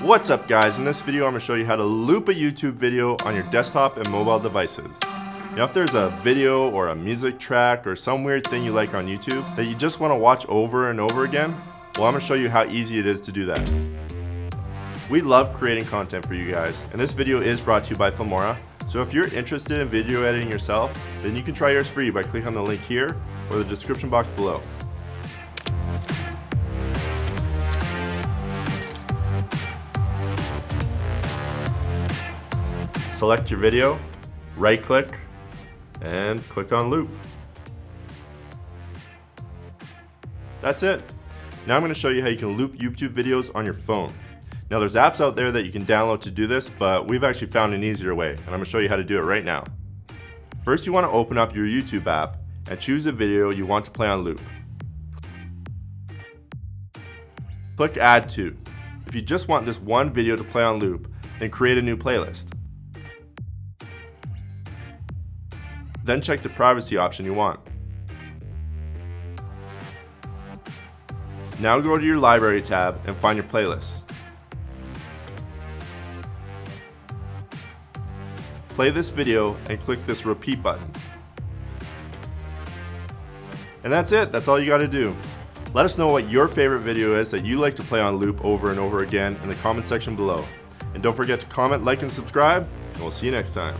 What's up guys, in this video I'm going to show you how to loop a YouTube video on your desktop and mobile devices. Now if there's a video or a music track or some weird thing you like on YouTube that you just want to watch over and over again, well I'm going to show you how easy it is to do that. We love creating content for you guys, and this video is brought to you by Filmora. So if you're interested in video editing yourself, then you can try yours free by clicking on the link here or the description box below. Select your video, right click, and click on loop. That's it. Now I'm going to show you how you can loop YouTube videos on your phone. Now there's apps out there that you can download to do this, but we've actually found an easier way, and I'm going to show you how to do it right now. First you want to open up your YouTube app and choose a video you want to play on loop. Click add to. If you just want this one video to play on loop, then create a new playlist. Then check the privacy option you want. Now go to your library tab and find your playlist. Play this video and click this repeat button. And that's it, that's all you gotta do. Let us know what your favorite video is that you like to play on loop over and over again in the comment section below. And don't forget to comment, like, and subscribe, and we'll see you next time.